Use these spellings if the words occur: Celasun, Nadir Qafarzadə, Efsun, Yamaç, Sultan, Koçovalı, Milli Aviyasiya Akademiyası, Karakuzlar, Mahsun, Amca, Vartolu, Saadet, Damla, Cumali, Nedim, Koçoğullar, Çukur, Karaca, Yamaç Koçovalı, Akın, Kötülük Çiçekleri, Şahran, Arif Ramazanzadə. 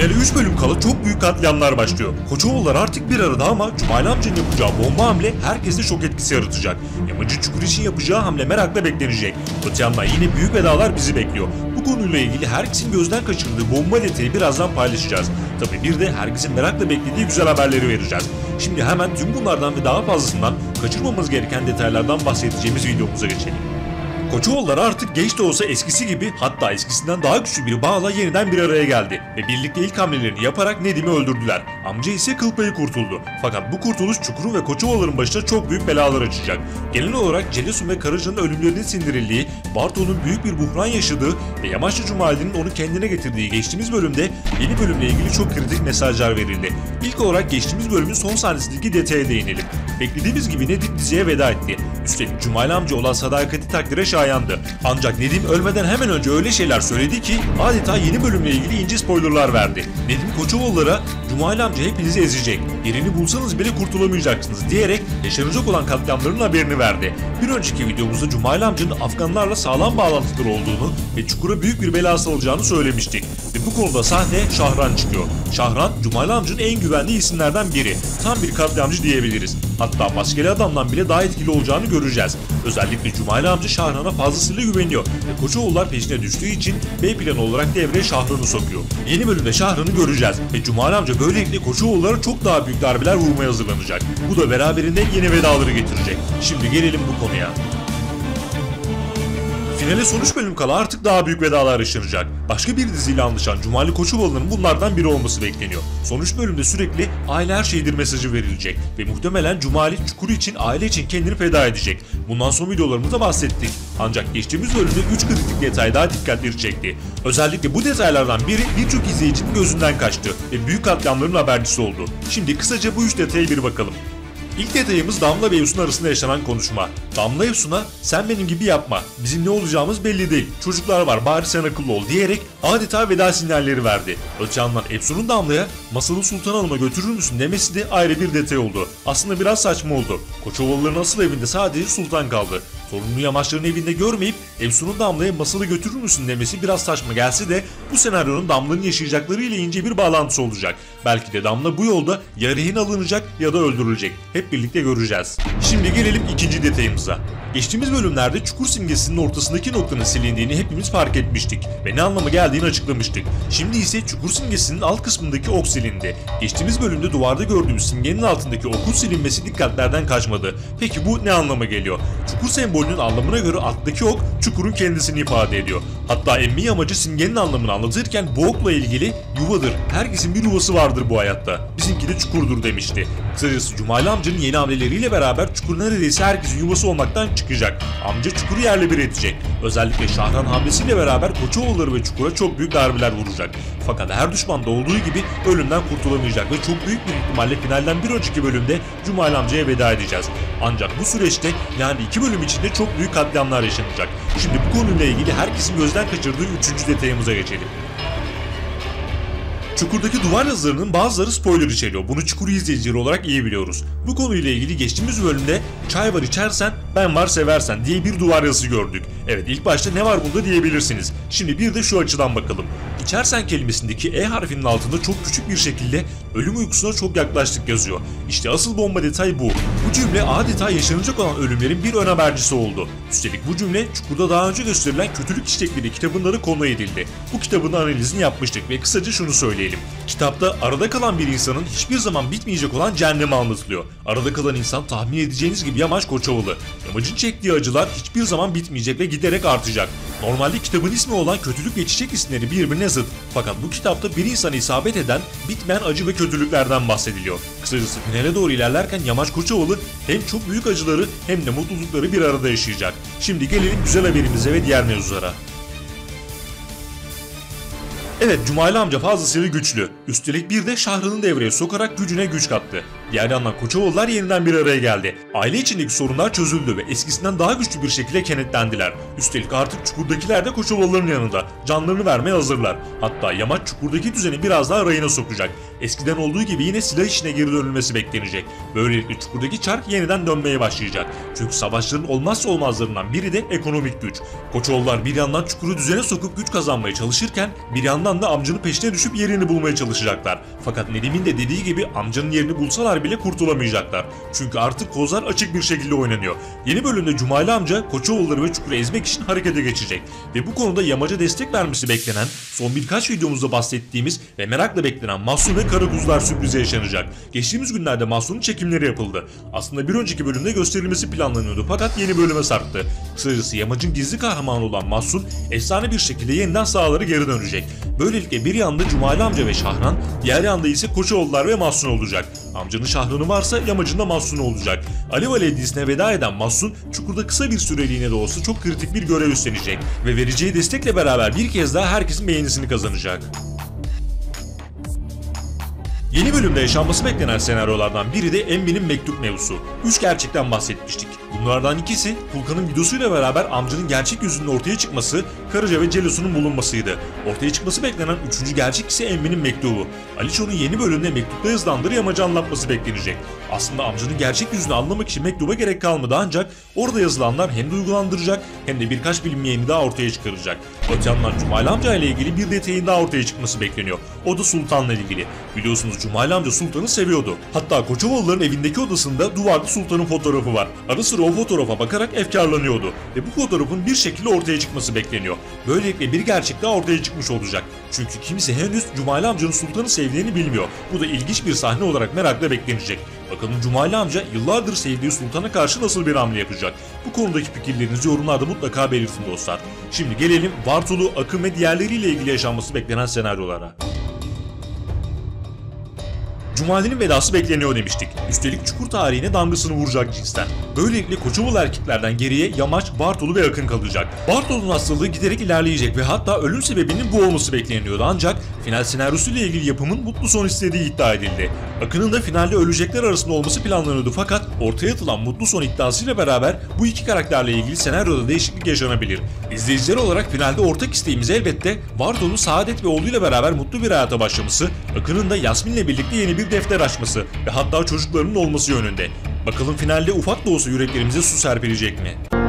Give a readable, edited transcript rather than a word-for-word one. Finale 3 bölüm kala çok büyük katliamlar başlıyor. Koçoğullar artık bir arada ama Cumali amcanın yapacağı bomba hamle herkeste şok etkisi yaratacak. Yamacı Çukur için yapacağı hamle merakla beklenecek. Öte yandan yine büyük vedalar bizi bekliyor. Bu konuyla ilgili herkesin gözden kaçırdığı bomba detayı birazdan paylaşacağız. Tabii bir de herkesin merakla beklediği güzel haberleri vereceğiz. Şimdi hemen tüm bunlardan ve daha fazlasından kaçırmamamız gereken detaylardan bahsedeceğimiz videomuza geçelim. Koçoğullar artık geç de olsa eskisi gibi, hatta eskisinden daha güçlü bir bağla yeniden bir araya geldi ve birlikte ilk hamlelerini yaparak Nedim'i öldürdüler. Amca ise Kılpay'ı kurtuldu. Fakat bu kurtuluş Çukur'un ve Koçovalıların başına çok büyük belalar açacak. Genel olarak Celasun ve Karaca'nın ölümlerinin sindirildiği, Vartolu'nun büyük bir buhran yaşadığı ve Yamaçlı Cumali'nin onu kendine getirdiği geçtiğimiz bölümde yeni bölümle ilgili çok kritik mesajlar verildi. İlk olarak geçtiğimiz bölümün son sahnesindeki detaya değinelim. Beklediğimiz gibi Nedim diziye veda etti. Üstelik Cumali amca olan sadakati takdire şayandı. Ancak Nedim ölmeden hemen önce öyle şeyler söyledi ki adeta yeni bölümle ilgili ince spoilerlar verdi. Nedim Koçovalılara "Cumali amca hepinizi ezecek, yerini bulsanız bile kurtulamayacaksınız" diyerek yaşanacak olan katliamların haberini verdi. Bir önceki videomuzda Cumali amcanın Afganlarla sağlam bağlantıları olduğunu ve Çukur'a büyük bir bela salacağını söylemiştik. Ve bu konuda sahne Şahran çıkıyor. Şahran, Cumali amcanın en güvendiği isimlerden biri. Tam bir katliamcı diyebiliriz. Hatta maskeli adamdan bile daha etkili olacağını göreceğiz. Özellikle Cumali amca Şahran'a fazlasıyla güveniyor ve Koçoğullar peşine düştüğü için B planı olarak devreye Şahran'ı sokuyor. Yeni bölümde Şahran'ı göreceğiz ve Cumali amca böylelikle Koçoğullara çok daha büyük darbeler vurmaya hazırlanacak. Bu da beraberinde yeni vedaları getirecek. Şimdi gelelim bu konuya. Finale son 3 bölüm kala artık daha büyük vedalar yaşanacak. Başka bir diziyle anlaşan Cumali Koçovalı'nın bunlardan biri olması bekleniyor. Son 3 bölümde sürekli "aile her şeydir" mesajı verilecek ve muhtemelen Cumali Çukur için, aile için kendini feda edecek. Bundan son videolarımızda bahsettik. Ancak geçtiğimiz bölümde 3 kritik detay daha dikkatleri çekti. Özellikle bu detaylardan biri birçok izleyicinin gözünden kaçtı ve büyük katliamların habercisi oldu. Şimdi kısaca bu 3 detaya bir bakalım. İlk detayımız Damla ve Efsun arasında yaşanan konuşma. Damla Efsun'a "sen benim gibi yapma, bizim ne olacağımız belli değil, çocuklar var bari sen akıllı ol" diyerek adeta veda sinyalleri verdi. Öte yandan Efsun'un Damla'ya "masalı Sultan Hanım'a götürür müsün" demesi de ayrı bir detay oldu. Aslında biraz saçma oldu. Koçovalıların asıl evinde sadece Sultan kaldı. Sorunlu Yamaçların evinde görmeyip Efsun'un Damla'ya "masalı götürür müsün" demesi biraz saçma gelse de bu senaryonun Damla'nın yaşayacakları ile ince bir bağlantısı olacak. Belki de Damla bu yolda ya rehin alınacak ya da öldürülecek. Hep birlikte göreceğiz. Şimdi gelelim ikinci detayımıza. Geçtiğimiz bölümlerde Çukur simgesinin ortasındaki noktanın silindiğini hepimiz fark etmiştik ve ne anlama geldiğini açıklamıştık. Şimdi ise Çukur simgesinin alt kısmındaki ok silindi. Geçtiğimiz bölümde duvarda gördüğümüz simgenin altındaki okun silinmesi dikkatlerden kaçmadı. Peki bu ne anlama geliyor? Çukur sembolünün anlamına göre alttaki ok Çukur'un kendisini ifade ediyor. Hatta emmi amacı simgenin anlamını anlatırken bu okla ilgili "yuvadır, herkesin bir yuvası vardır bu hayatta, bizimki de Çukur'dur" demişti. Kısacası Cumali amcanın yeni hamleleriyle beraber Çukur neredeyse herkesin yuvası olmaktan çıkacak. Amca Çukur'u yerle bir edecek. Özellikle Şahran hamlesiyle beraber Koçoğulları ve Çukur'a çok büyük darbeler vuracak. Fakat her düşmanda olduğu gibi ölümden kurtulamayacak ve çok büyük bir ihtimalle finalden bir önceki bölümde Cumali amcaya veda edeceğiz. Ancak bu süreçte, yani 2 bölüm içinde çok büyük katliamlar yaşanacak. Şimdi bu konuyla ilgili herkesin gözden kaçırdığı 3. detayımıza geçelim. Çukur'daki duvar yazılarının bazıları spoiler içeriyor. Bunu Çukur izleyicileri olarak iyi biliyoruz. Bu konuyla ilgili geçtiğimiz bölümde "çay var içersen, ben var seversen" diye bir duvar yazısı gördük. Evet, ilk başta "ne var bunda" diyebilirsiniz. Şimdi bir de şu açıdan bakalım. İçersen kelimesindeki E harfinin altında çok küçük bir şekilde "ölüm uykusuna çok yaklaştık" yazıyor. İşte asıl bomba detay bu. Bu cümle adeta yaşanacak olan ölümlerin bir ön habercisi oldu. Üstelik bu cümle Çukur'da daha önce gösterilen Kötülük Çiçekleri kitabında konu edildi. Bu kitabın analizini yapmıştık ve kısaca şunu söyleyelim. Kitapta arada kalan bir insanın hiçbir zaman bitmeyecek olan cehennemi anlatılıyor. Arada kalan insan tahmin edeceğiniz gibi Yamaç Koçovalı. Yamaç'ın çektiği acılar hiçbir zaman bitmeyecek ve giderek artacak. Normalde kitabın ismi olan Kötülük ve Çiçek isimleri birbirine zıt. Fakat bu kitapta bir insana isabet eden bitmeyen acı ve kötülüklerden bahsediliyor. Kısacası finale doğru ilerlerken Yamaç Koçovalı hem çok büyük acıları hem de mutlulukları bir arada yaşayacak. Şimdi gelelim güzel haberimize ve diğer mevzulara. Evet, Cumali amca fazlasıyla güçlü. Üstelik bir de Şahran'ı devreye sokarak gücüne güç kattı. Yerdan'la Koçovalılar yeniden bir araya geldi. Aile içindeki sorunlar çözüldü ve eskisinden daha güçlü bir şekilde kenetlendiler. Üstelik artık Çukur'dakiler de Koçovalıların yanında. Canlarını vermeye hazırlar. Hatta Yamaç Çukur'daki düzeni biraz daha rayına sokacak. Eskiden olduğu gibi yine silah işine geri dönülmesi beklenecek. Böylelikle Çukur'daki çark yeniden dönmeye başlayacak. Çünkü savaşların olmazsa olmazlarından biri de ekonomik güç. Koçovalılar bir yandan Çukur'u düzene sokup güç kazanmaya çalışırken bir yandan da amcanın peşine düşüp yerini bulmaya çalışacaklar. Fakat Nedim'in de dediği gibi amcanın yerini bulsalar bile kurtulamayacaklar. Çünkü artık kozlar açık bir şekilde oynanıyor. Yeni bölümde Cumali amca Koçoğulları ve Çukur'u ezmek için harekete geçecek. Ve bu konuda Yamaç'a destek vermesi beklenen, son birkaç videomuzda bahsettiğimiz ve merakla beklenen Mahsun ve Karakuzlar sürprizi yaşanacak. Geçtiğimiz günlerde Mahsun'un çekimleri yapıldı. Aslında bir önceki bölümde gösterilmesi planlanıyordu fakat yeni bölüme sarktı. Kısacası Yamaç'ın gizli kahramanı olan Mahsun efsane bir şekilde yeniden sahalara geri dönecek. Böylelikle bir yanda Cumali amca ve Şahran, diğer yanda ise Koçoğullar ve Mahsun olacak. Amcanın Şahran'ı varsa Yamaç'ın da Mahsun'u olacak. Alev Aledisi'ne veda eden Mahsun, Çukur'da kısa bir süreliğine de olsa çok kritik bir görev üstlenecek ve vereceği destekle beraber bir kez daha herkesin beğenisini kazanacak. Yeni bölümde yaşanması beklenen senaryolardan biri de Emmi'nin mektup mevzusu. 3 gerçekten bahsetmiştik. Bunlardan ikisi, Kulkan'ın videosuyla beraber amcanın gerçek yüzünün ortaya çıkması, Karaca ve Celasun'un bulunmasıydı. Ortaya çıkması beklenen 3. gerçek ise Emmi'nin mektubu. Aliço'nun yeni bölümde mektupta hızlandırı Yamaç'a anlatması beklenecek. Aslında amcanın gerçek yüzünü anlamak için mektuba gerek kalmadı ancak orada yazılanlar hem duygulandıracak hem de birkaç bilinmeyeni daha ortaya çıkaracak. Öte yandan Cumali amca ile ilgili bir detayın daha ortaya çıkması bekleniyor. O da Sultan'la ilgili. Biliyorsunuz Cumali amca Sultan'ı seviyordu. Hatta Koçovalıların evindeki odasında duvarda Sultan'ın fotoğrafı var. Ara sıra o fotoğrafa bakarak efkarlanıyordu ve bu fotoğrafın bir şekilde ortaya çıkması bekleniyor. Böylelikle bir gerçek daha ortaya çıkmış olacak. Çünkü kimse henüz Cumali amcanın Sultan'ı sevdiğini bilmiyor. Bu da ilginç bir sahne olarak merakla beklenecek. Bakalım Cumali amca yıllardır sevdiği Sultan'a karşı nasıl bir hamle yapacak? Bu konudaki fikirlerinizi yorumlarda mutlaka belirtin dostlar. Şimdi gelelim Vartolu, Akın ve diğerleriyle ilgili yaşanması beklenen senaryolara. Cumali'nin vedası bekleniyor demiştik. Üstelik Çukur tarihine damgasını vuracak cinsten. Böylelikle Koçovalı erkeklerden geriye Yamaç, Vartolu ve Akın kalacak. Vartolu'nun hastalığı giderek ilerleyecek ve hatta ölüm sebebinin bu olması bekleniyordu ancak final senaryosuyla ilgili yapımın mutlu son istediği iddia edildi. Akın'ın da finalde ölecekler arasında olması planlanıyordu fakat ortaya atılan mutlu son iddiasıyla beraber bu iki karakterle ilgili senaryoda değişiklik yaşanabilir. İzleyiciler olarak finalde ortak isteğimiz elbette Vartolu, Saadet ve oğluyla beraber mutlu bir hayata başlaması, Akın'ın da Yasmin'le birlikte yeni bir defter açması ve hatta çocuklarının olması yönünde. Bakalım finalde ufak da olsa yüreklerimize su serpilecek mi?